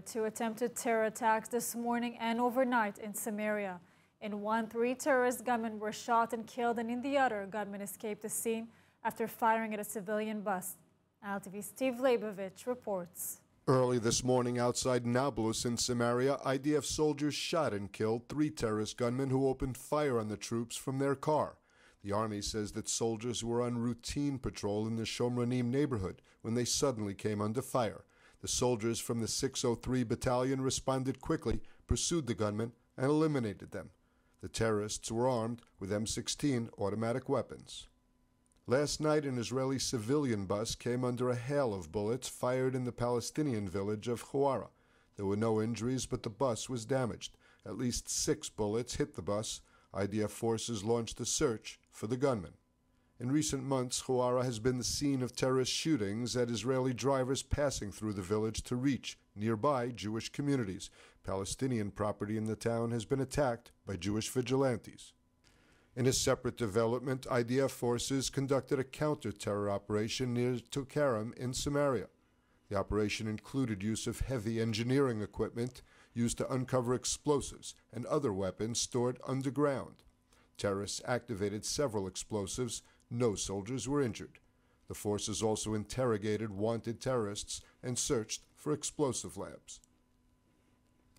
were two attempted terror attacks this morning and overnight in Samaria. In one, 3 terrorist gunmen were shot and killed, and in the other, a gunman escaped the scene after firing at a civilian bus. ALTV's Steve Leibovich reports. Early this morning outside Nablus in Samaria, IDF soldiers shot and killed 3 terrorist gunmen who opened fire on the troops from their car. The army says that soldiers were on routine patrol in the Shomranim neighborhood when they suddenly came under fire. The soldiers from the 603 battalion responded quickly, pursued the gunmen, and eliminated them. The terrorists were armed with M-16 automatic weapons. Last night, an Israeli civilian bus came under a hail of bullets fired in the Palestinian village of Huwara. There were no injuries, but the bus was damaged. At least 6 bullets hit the bus. IDF forces launched a search for the gunman. In recent months, Huwara has been the scene of terrorist shootings at Israeli drivers passing through the village to reach nearby Jewish communities. Palestinian property in the town has been attacked by Jewish vigilantes. In a separate development, IDF forces conducted a counter-terror operation near Tulkarem in Samaria. The operation included use of heavy engineering equipment used to uncover explosives and other weapons stored underground. Terrorists activated several explosives. No soldiers were injured. The forces also interrogated wanted terrorists and searched for explosive labs.